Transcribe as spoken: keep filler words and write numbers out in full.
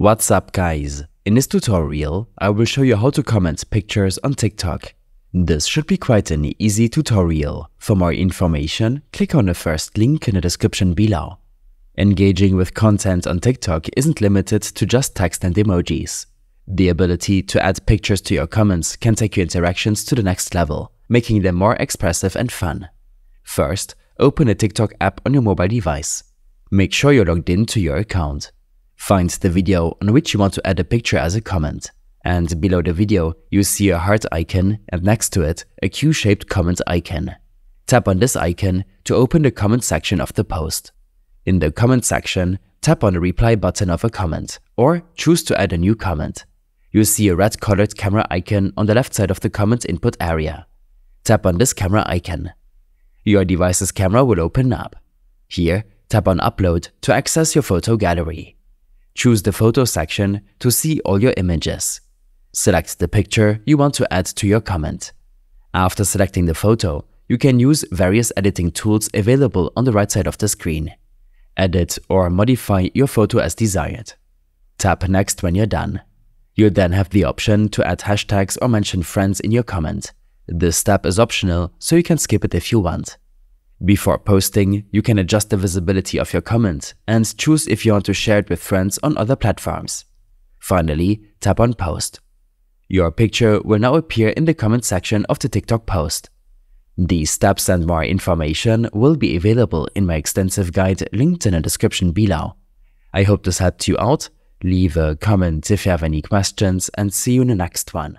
What's up guys, in this tutorial I will show you how to comment pictures on TikTok. This should be quite an easy tutorial. For more information, click on the first link in the description below. Engaging with content on TikTok isn't limited to just text and emojis. The ability to add pictures to your comments can take your interactions to the next level, making them more expressive and fun. First, open the TikTok app on your mobile device. Make sure you're logged in to your account. Find the video on which you want to add a picture as a comment. And below the video, you see a heart icon and next to it, a Q-shaped comment icon. Tap on this icon to open the comment section of the post. In the comment section, tap on the reply button of a comment or choose to add a new comment. You see a red colored camera icon on the left side of the comment input area. Tap on this camera icon. Your device's camera will open up. Here, tap on Upload to access your photo gallery. Choose the photo section to see all your images. Select the picture you want to add to your comment. After selecting the photo, you can use various editing tools available on the right side of the screen. Edit or modify your photo as desired. Tap Next when you're done. You'll then have the option to add hashtags or mention friends in your comment. This step is optional, so you can skip it if you want. Before posting, you can adjust the visibility of your comment and choose if you want to share it with friends on other platforms. Finally, tap on Post. Your picture will now appear in the comment section of the TikTok post. These steps and more information will be available in my extensive guide linked in the description below. I hope this helped you out. Leave a comment if you have any questions and see you in the next one.